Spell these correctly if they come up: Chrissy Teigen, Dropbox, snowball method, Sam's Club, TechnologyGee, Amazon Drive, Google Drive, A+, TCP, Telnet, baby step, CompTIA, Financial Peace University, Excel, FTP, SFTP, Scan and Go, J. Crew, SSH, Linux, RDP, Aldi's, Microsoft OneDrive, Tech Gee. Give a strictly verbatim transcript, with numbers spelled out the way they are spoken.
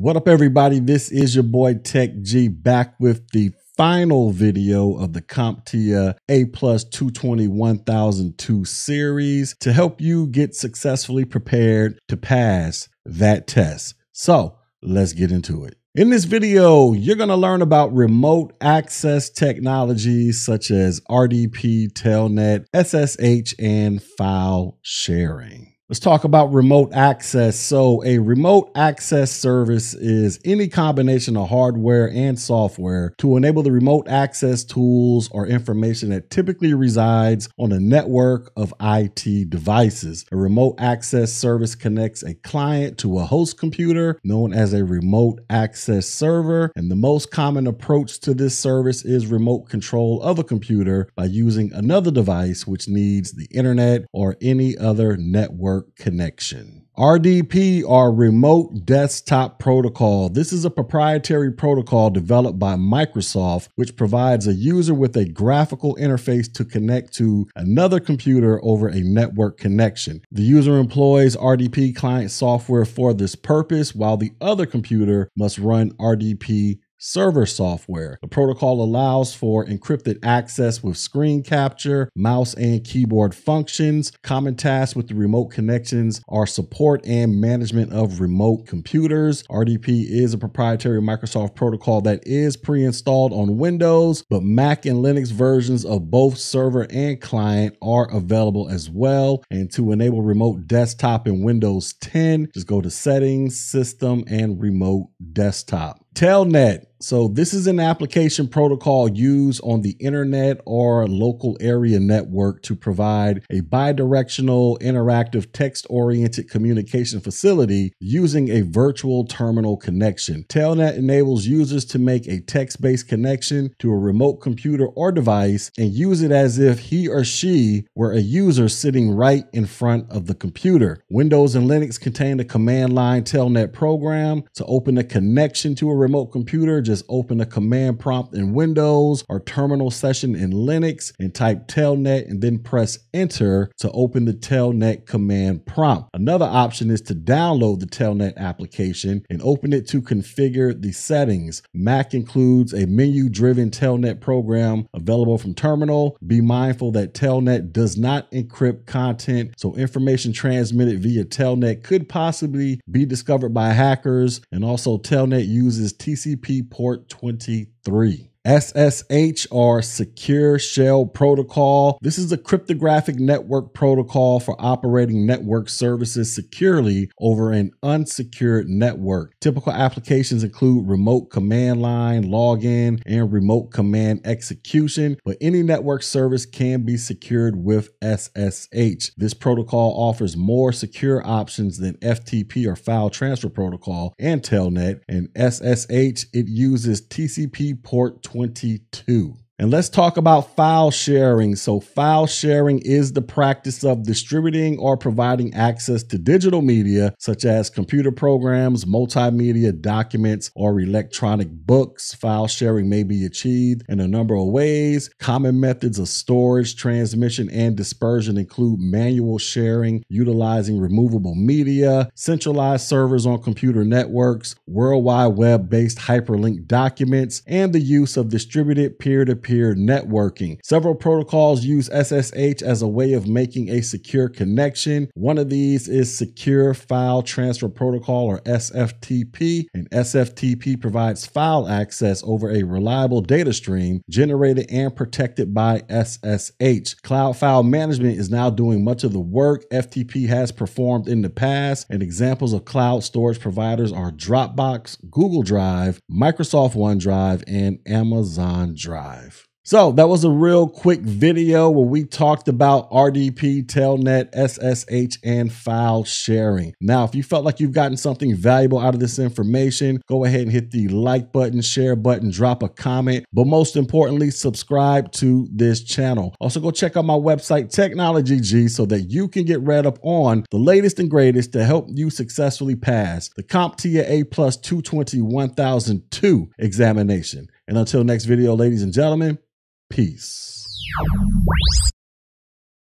What up, everybody? This is your boy Tech G, back with the final video of the CompTIA A+ two twenty-one thousand two series to help you get successfully prepared to pass that test. So let's get into it. In this video, you're going to learn about remote access technologies such as R D P, Telnet, S S H, and file sharing. Let's talk about remote access. So a remote access service is any combination of hardware and software to enable the remote access tools or information that typically resides on a network of I T devices. A remote access service connects a client to a host computer known as a remote access server. And the most common approach to this service is remote control of a computer by using another device which needs the internet or any other network connection. R D P, or Remote Desktop Protocol. This is a proprietary protocol developed by Microsoft, which provides a user with a graphical interface to connect to another computer over a network connection. The user employs R D P client software for this purpose, while the other computer must run R D P server software. The protocol allows for encrypted access with screen capture, mouse and keyboard functions. Common tasks with the remote connections are support and management of remote computers. R D P is a proprietary Microsoft protocol that is pre-installed on Windows, but Mac and Linux versions of both server and client are available as well. And to enable remote desktop in Windows ten, just go to Settings, System, and Remote Desktop. Telnet. So this is an application protocol used on the internet or local area network to provide a bi-directional interactive text-oriented communication facility using a virtual terminal connection. Telnet enables users to make a text-based connection to a remote computer or device and use it as if he or she were a user sitting right in front of the computer. Windows and Linux contain the command line Telnet program. To open a connection to a remote computer, just open a command prompt in Windows or terminal session in Linux and type Telnet and then press enter to open the Telnet command prompt. Another option is to download the Telnet application and open it to configure the settings. Mac includes a menu-driven Telnet program available from terminal. Be mindful that Telnet does not encrypt content, so information transmitted via Telnet could possibly be discovered by hackers. And also, Telnet uses T C P port twenty-three. S S H, or Secure Shell Protocol. This is a cryptographic network protocol for operating network services securely over an unsecured network. Typical applications include remote command line login and remote command execution, but any network service can be secured with S S H. This protocol offers more secure options than F T P, or File Transfer Protocol, and Telnet. And S S H, it uses T C P port twenty-two. And let's talk about file sharing. So file sharing is the practice of distributing or providing access to digital media, such as computer programs, multimedia, documents, or electronic books. File sharing may be achieved in a number of ways. Common methods of storage, transmission, and dispersion include manual sharing, utilizing removable media, centralized servers on computer networks, worldwide web-based hyperlinked documents, and the use of distributed peer-to-peer peer networking. Several protocols use S S H as a way of making a secure connection. One of these is Secure File Transfer Protocol, or S F T P, and S F T P provides file access over a reliable data stream generated and protected by S S H. Cloud file management is now doing much of the work F T P has performed in the past, and examples of cloud storage providers are Dropbox, Google Drive, Microsoft OneDrive, and Amazon Drive. So that was a real quick video where we talked about R D P, Telnet, S S H, and file sharing. Now, if you felt like you've gotten something valuable out of this information, go ahead and hit the like button, share button, drop a comment, but most importantly, subscribe to this channel. Also, go check out my website, Technology G, so that you can get read up on the latest and greatest to help you successfully pass the CompTIA A+ two twenty-one thousand two examination. And until next video, ladies and gentlemen, peace.